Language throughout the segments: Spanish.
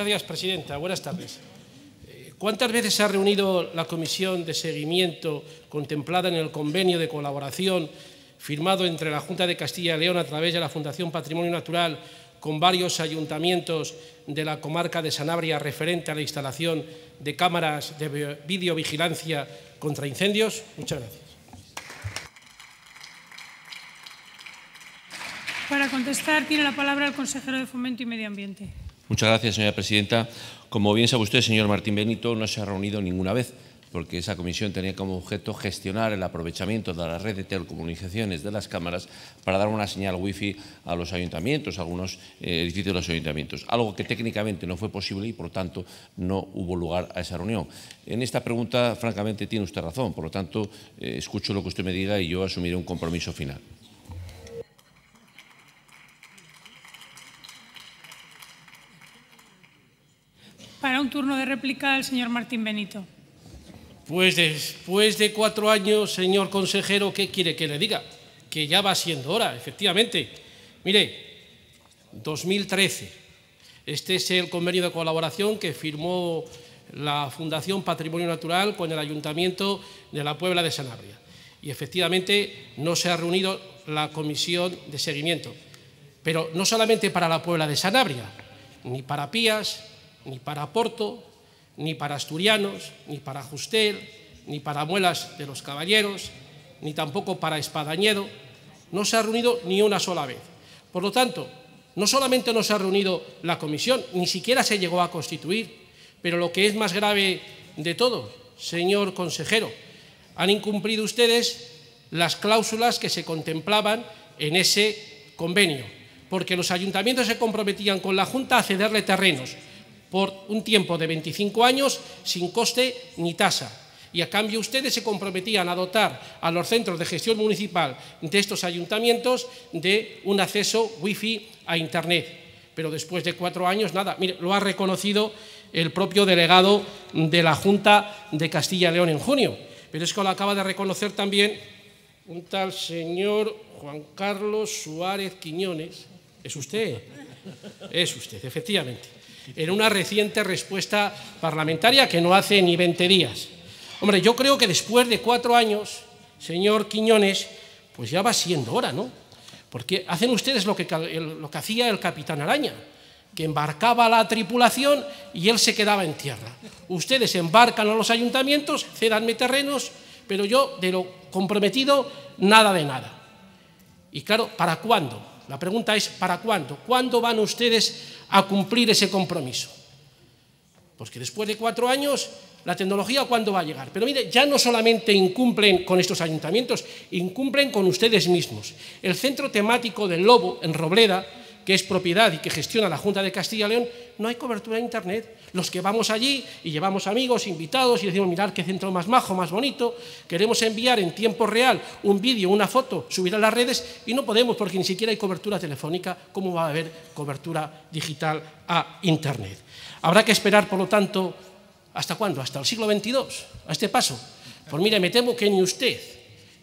Gracias, presidenta. Buenas tardes. ¿Cuántas veces se ha reunido la comisión de seguimiento contemplada en el convenio de colaboración firmado entre la Junta de Castilla y León a través de la Fundación Patrimonio Natural con varios ayuntamientos de la comarca de Sanabria referente a la instalación de cámaras de videovigilancia contra incendios? Muchas gracias. Para contestar tiene la palabra el consejero de Fomento y Medio Ambiente. Muchas gracias, señora presidenta. Como bien sabe usted, señor Martín Benito, no se ha reunido ninguna vez, porque esa comisión tenía como objeto gestionar el aprovechamiento de la red de telecomunicaciones de las cámaras para dar una señal wifi a los ayuntamientos, a algunos edificios de los ayuntamientos, algo que técnicamente no fue posible y, por tanto, no hubo lugar a esa reunión. En esta pregunta, francamente, tiene usted razón, por lo tanto, escucho lo que usted me diga y yo asumiré un compromiso final. Para un turno de réplica, el señor Martín Benito. Pues después de 4 años, señor consejero, ¿qué quiere que le diga? Que ya va siendo hora, efectivamente. Mire, 2013, este es el convenio de colaboración que firmó la Fundación Patrimonio Natural con el Ayuntamiento de la Puebla de Sanabria. Y efectivamente no se ha reunido la comisión de seguimiento. Pero no solamente para la Puebla de Sanabria, ni para Pías, ni para Portos, ni para Asturianos, ni para Justel, ni para Muelas de los Caballeros, ni tampoco para Padañedo, no se ha reunido ni una sola vez. Por lo tanto, no solamente no se ha reunido la comisión, ni siquiera se llegó a constituir, pero lo que es más grave de todo, señor consejero, han incumplido ustedes las cláusulas que se contemplaban en ese convenio, porque los ayuntamientos se comprometían con la Junta a cederle terrenos por un tiempo de 25 años sin coste ni tasa. Y a cambio ustedes se comprometían a dotar a los centros de gestión municipal de estos ayuntamientos de un acceso wifi a Internet. Pero después de 4 años, nada. Mire, lo ha reconocido el propio delegado de la Junta de Castilla y León en junio. Pero es que lo acaba de reconocer también un tal señor Juan Carlos Suárez Quiñones. ¿Es usted? Es usted, efectivamente. En una reciente respuesta parlamentaria que no hace ni 20 días. Hombre, yo creo que después de 4 años, señor Quiñones, pues ya va siendo hora, ¿no? Porque hacen ustedes lo que hacía el Capitán Araña, que embarcaba a la tripulación y él se quedaba en tierra. Ustedes embarcan a los ayuntamientos, cédanme terrenos, pero yo de lo comprometido, nada de nada. Y claro, ¿para cuándo? La pregunta es, ¿para cuándo? ¿Cuándo van ustedes a cumplir ese compromiso? Pues que después de 4 años, ¿la tecnología cuándo va a llegar? Pero mire, ya no solamente incumplen con estos ayuntamientos, incumplen con ustedes mismos. El Centro Temático del Lobo, en Robleda, que es propiedad y que gestiona la Junta de Castilla y León, no hay cobertura de Internet. Los que vamos allí y llevamos amigos, invitados y decimos, mirad qué centro más majo, más bonito, queremos enviar en tiempo real un vídeo, una foto, subir a las redes y no podemos porque ni siquiera hay cobertura telefónica. ¿Cómo va a haber cobertura digital a Internet? Habrá que esperar, por lo tanto, ¿hasta cuándo? Hasta el siglo XXII, a este paso. Pues mire, me temo que ni usted,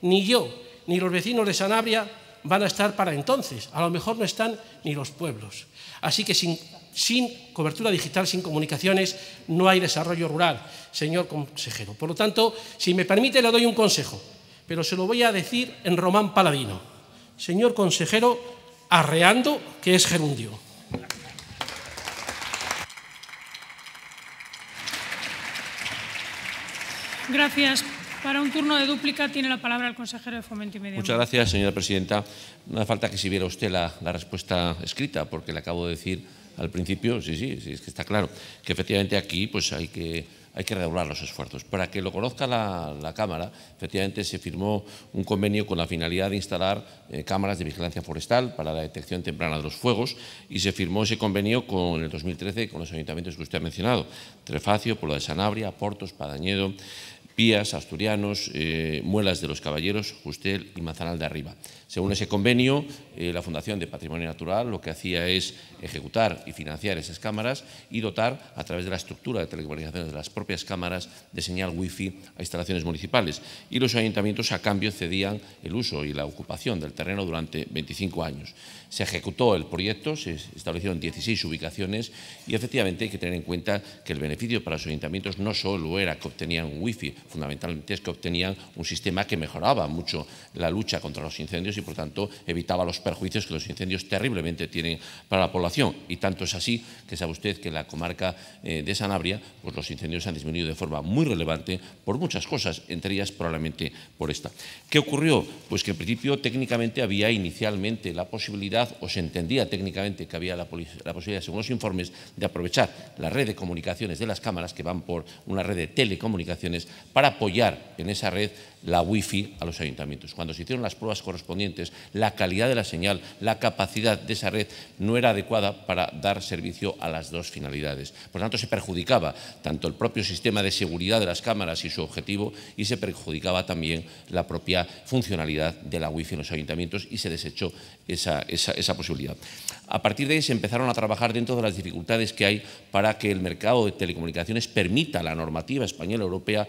ni yo, ni los vecinos de Sanabria van a estar para entonces, a lo mejor no están ni los pueblos. Así que sin cobertura digital, sin comunicaciones, no hay desarrollo rural, señor consejero. Por lo tanto, si me permite, le doy un consejo, pero se lo voy a decir en román paladino. Señor consejero, arreando, que es gerundio. Gracias. Para un turno de dúplica tiene la palabra el consejero de Fomento y Medio Ambiente. Muchas gracias, señora presidenta. No hace falta que si viera usted la respuesta escrita, porque le acabo de decir al principio, sí, es que está claro, que efectivamente aquí pues hay que redoblar los esfuerzos. Para que lo conozca la Cámara, efectivamente se firmó un convenio con la finalidad de instalar cámaras de vigilancia forestal para la detección temprana de los fuegos y se firmó ese convenio en el 2013 con los ayuntamientos que usted ha mencionado, Trefacio, Puebla de Sanabria, Portos, Padañedo. Pías, Asturianos, Muelas de los Caballeros, Justel y Manzanal de Arriba. Según ese convenio, la Fundación de Patrimonio Natural lo que hacía es ejecutar y financiar esas cámaras y dotar, a través de la estructura de telecomunicaciones de las propias cámaras, de señal wifi a instalaciones municipales. Y los ayuntamientos, a cambio, cedían el uso y la ocupación del terreno durante 25 años. Se ejecutó el proyecto, se establecieron 16 ubicaciones y, efectivamente, hay que tener en cuenta que el beneficio para los ayuntamientos no solo era que obtenían wifi, fundamentalmente es que obtenían un sistema que mejoraba mucho la lucha contra los incendios y, por tanto, evitaba los perjuicios que los incendios terriblemente tienen para la población. Y tanto es así que sabe usted que en la comarca de Sanabria, pues los incendios han disminuido de forma muy relevante por muchas cosas, entre ellas probablemente por esta. ¿Qué ocurrió? Pues que en principio técnicamente había inicialmente la posibilidad, o se entendía técnicamente que había la posibilidad, según los informes, de aprovechar la red de comunicaciones de las cámaras, que van por una red de telecomunicaciones, para apoyar en esa red la wifi a los ayuntamientos. Cuando se hicieron las pruebas correspondientes, la calidad de la señal, la capacidad de esa red no era adecuada para dar servicio a las dos finalidades. Por tanto, se perjudicaba tanto el propio sistema de seguridad de las cámaras y su objetivo, y se perjudicaba también la propia funcionalidad de la wifi en los ayuntamientos, y se desechó esa posibilidad. A partir de ahí se empezaron a trabajar dentro de las dificultades que hay para que el mercado de telecomunicaciones permita la normativa española europea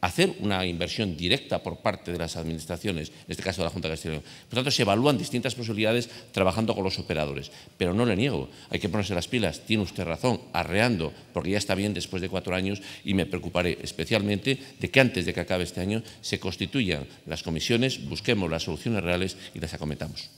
hacer una inversión directa por parte de las administraciones, en este caso de la Junta de Castilla y León. Por tanto, se evalúan distintas posibilidades trabajando con los operadores. Pero no le niego, hay que ponerse las pilas, tiene usted razón, arreando, porque ya está bien después de 4 años, y me preocuparé especialmente de que antes de que acabe este año se constituyan las comisiones, busquemos las soluciones reales y las acometamos.